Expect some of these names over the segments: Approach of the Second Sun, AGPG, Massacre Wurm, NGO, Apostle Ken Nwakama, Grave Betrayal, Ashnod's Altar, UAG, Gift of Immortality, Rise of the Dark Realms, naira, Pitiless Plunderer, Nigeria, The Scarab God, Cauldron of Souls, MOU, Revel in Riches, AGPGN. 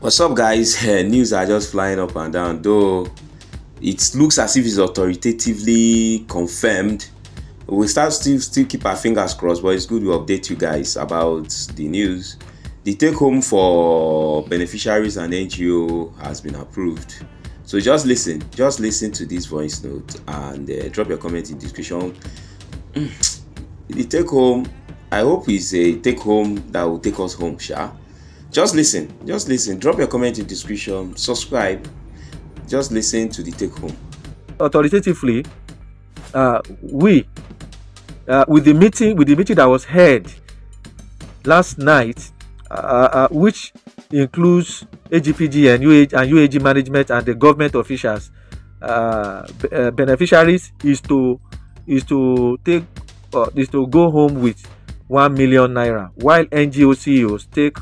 What's up, guys? News are just flying up and down, though it looks as if it's authoritatively confirmed. We still keep our fingers crossed, but it's good to update you guys about the news. The take-home for beneficiaries and NGO has been approved. So just listen to this voice note and drop your comment in the description. The take-home, I hope is a take-home that will take us home, sha. Just listen. Drop your comment in the description. Subscribe. Just listen to the take-home. Authoritatively, with the meeting that was held last night, which includes AGPG and UAG management and the government officials, beneficiaries is to go home with 1 million naira, while NGO CEOs take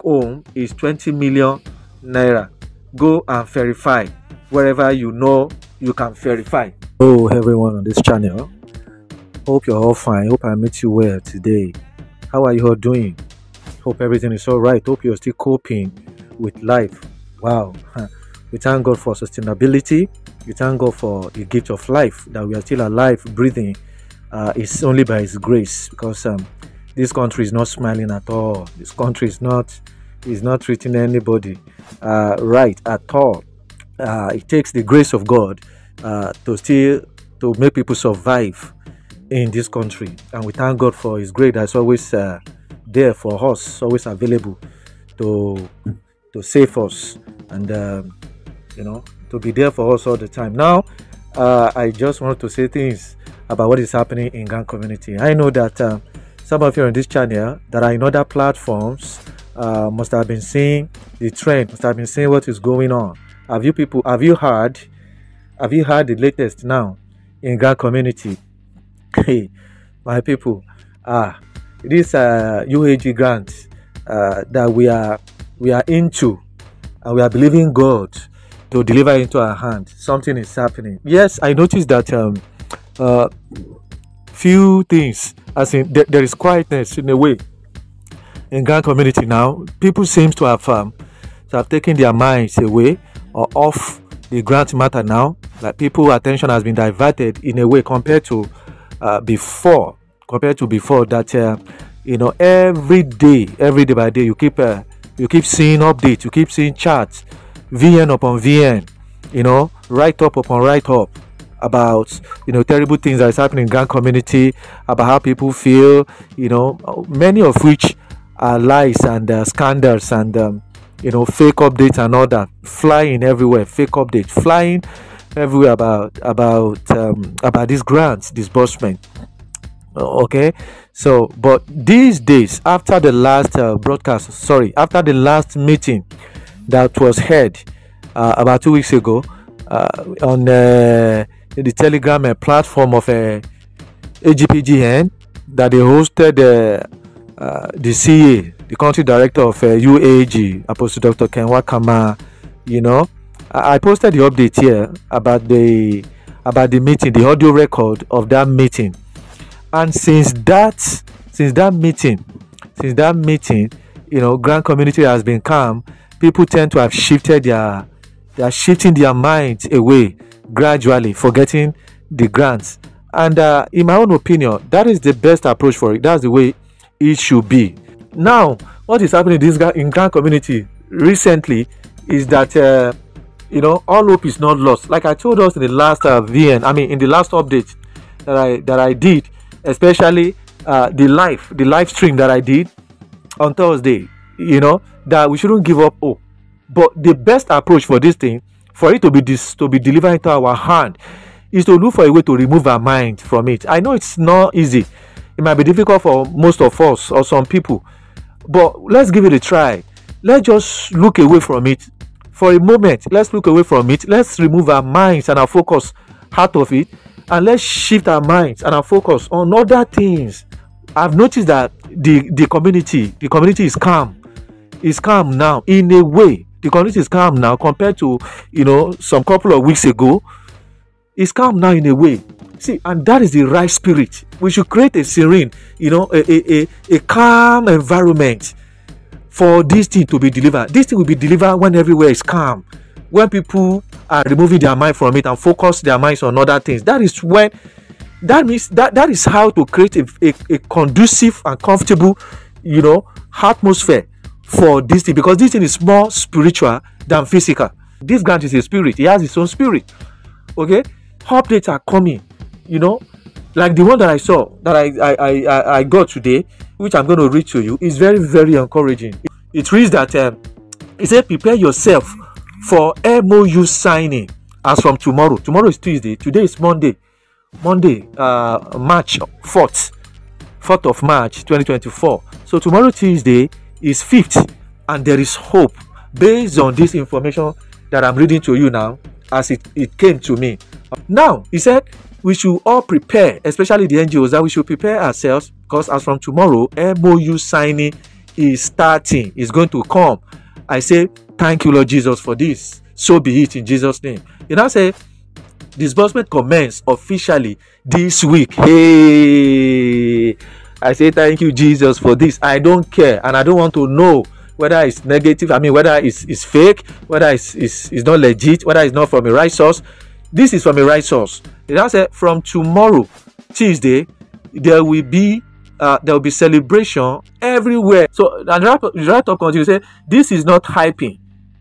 home is 20 million naira. Go and verify wherever you know you can verify. Hello everyone on this channel, hope you're all fine. Hope I meet you well today. How are you all doing? Hope everything is all right. Hope you're still coping with life. Wow. We thank God for sustainability. We thank God for the gift of life, that we are still alive, breathing. It's only by His grace, because this country is not smiling at all. This country is not treating anybody right at all. It takes the grace of God to make people survive in this country, and we thank God for His grace that's always there for us, always available to save us, and you know, to be there for us all the time. Now, I just want to say things about what is happening in Ghan community. I know that some of you on this channel that are in other platforms must have been seeing the trend, must have been seeing what is going on. Have you heard the latest now in Ghan community? Hey, my people, this UAG grant that we are into, and we are believing God to deliver into our hand. Something is happening. Yes, I noticed that few things, as in there is quietness in a way in Ghan community now. People seems to have taken their minds away or off the grant matter now. Like, people attention has been diverted in a way compared to before, that you know, every day by day, you keep seeing updates, you keep seeing charts, VN upon VN, you know, write up upon write up about, you know, terrible things that is happening in Ghan community, about how people feel, you know, many of which are lies and scandals and you know, fake updates and all that flying everywhere about these grants disbursement. Okay, so but these days, after the last after the last meeting that was held about 2 weeks ago on the Telegram platform of AGPGN, that they hosted the CA, the country director of UAG, Apostle Dr. Ken Nwakama. You know, I posted the update here about the meeting, the audio record of that meeting. And since that meeting, you know, Ghan community has been calm. People tend to have shifted they are shifting their minds away gradually, forgetting the grants. And in my own opinion, that is the best approach for it. That's the way it should be. Now, what is happening in Ghan community recently is that you know, all hope is not lost. Like I told us in the last last update that I did, especially the live stream that I did on Thursday, you know, that we shouldn't give up hope. But the best approach for this thing, for it to be delivered into our hand, is to look for a way to remove our mind from it. I know it's not easy. It might be difficult for most of us or some people, but let's give it a try. Let's just look away from it for a moment. Let's look away from it. Let's remove our minds and our focus out of it, and let's shift our minds and our focus on other things. I've noticed that the community is calm. It's calm now in a way. The community is calm now compared to, you know, some couple of weeks ago. It's calm now in a way. See, and that is the right spirit. We should create a serene, you know, a calm environment for this thing to be delivered. This thing will be delivered when everywhere is calm, when people are removing their mind from it and focus their minds on other things. That is when, that means that is how to create a conducive and comfortable, you know, atmosphere for this thing, because this thing is more spiritual than physical. This grant is a spirit. He has his own spirit. Okay, updates are coming, you know, like the one that I saw that I got today, which I'm going to read to you, is very, very encouraging. It reads that it said, prepare yourself for MOU signing as from tomorrow. Tomorrow is Tuesday. Today is Monday. Monday, March 4th. 4th of March, 2024. So tomorrow, Tuesday, is 5th, and there is hope based on this information that I'm reading to you now as it came to me. Now, he said, we should all prepare, especially the NGOs, that we should prepare ourselves, because as from tomorrow, MOU signing is starting. It's going to come. I say, thank you, Lord Jesus, for this. So be it in Jesus' name. You know, I say, disbursement commence officially this week. Hey! I say, thank you, Jesus, for this. I don't care, and I don't want to know whether it's negative, I mean, whether it's fake, whether it's not legit, whether it's not from a right source. This is from a right source. It has said, from tomorrow, Tuesday, there will be celebration everywhere. So, and the write-up continues, say, this is not hyping.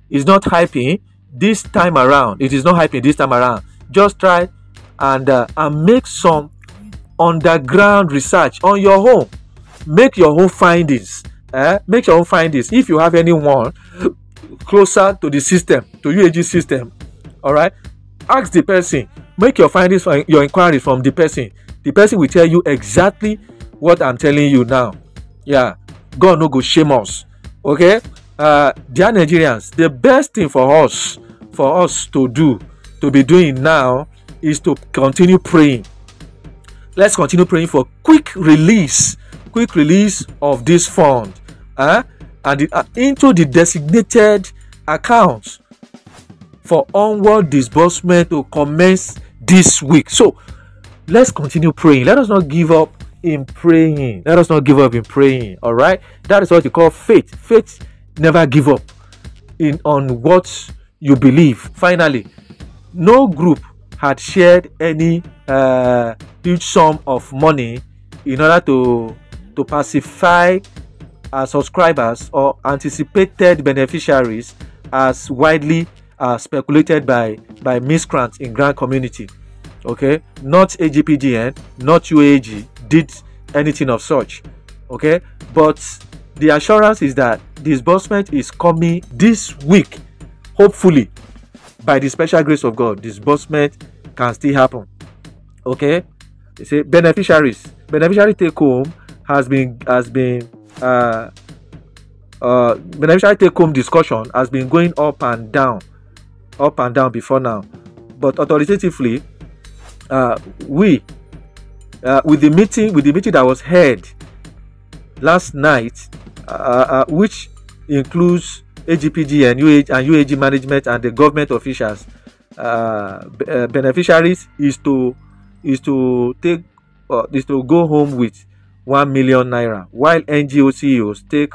It's not hyping this time around. It is not hyping this time around. Just try and make some underground research on your own. Make your own findings. Make your own findings. If you have anyone closer to the system, to UAG system, all right, ask the person. Make your findings, your inquiries from the person. The person will tell you exactly what I'm telling you now. Yeah, God no go shame us. Okay, dear Nigerians, the best thing for us to do, to be doing now, is to continue praying. Let's continue praying for quick release of this fund and into the designated accounts for onward disbursement to commence this week. So let's continue praying. Let us not give up in praying. Let us not give up in praying. All right, that is what you call faith. Faith never give up on what you believe. Finally, no group had shared any huge sum of money in order to pacify subscribers or anticipated beneficiaries, as widely speculated by miscreants in grant community. Okay, not AGPGN, not UAG did anything of such. Okay, but the assurance is that disbursement is coming this week. Hopefully, by the special grace of God, disbursement can still happen. Okay, they say beneficiary take home beneficiary take home discussion has been going up and down before now, but authoritatively, with the meeting that was held last night, which includes AGPG and UAG management and the government officials, beneficiaries is to go home with 1 million naira, while NGO CEOs take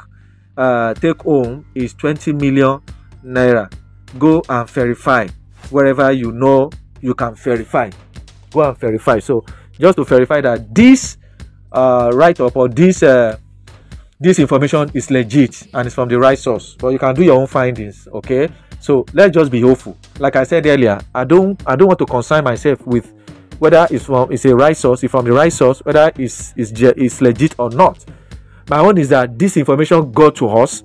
home is 20 million naira. Go and verify wherever you know you can verify. Go and verify. So just to verify that this write-up or this information is legit and it's from the right source, but you can do your own findings. Okay, so let's just be hopeful. Like I said earlier, I don't want to concern myself with whether it's from the right source, whether it's legit or not. My own is that this information got to us,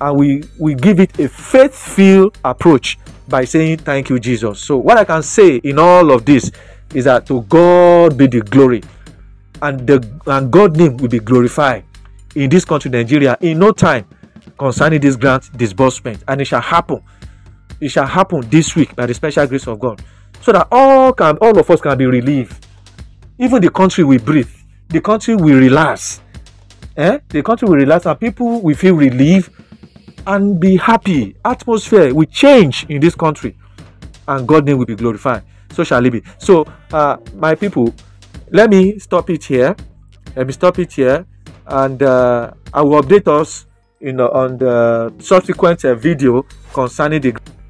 and we give it a faith-filled approach by saying thank you, Jesus. So what I can say in all of this is that to God be the glory, and God's name will be glorified in this country, Nigeria, in no time, concerning this grant disbursement. And it shall happen. It shall happen this week by the special grace of God, so that all of us can be relieved. Even the country will breathe. The country will relax. The country will relax, and people will feel relieved and be happy. Atmosphere will change in this country, and God's name will be glorified. So shall it be. So, my people, let me stop it here. And I will update us on the subsequent video concerning the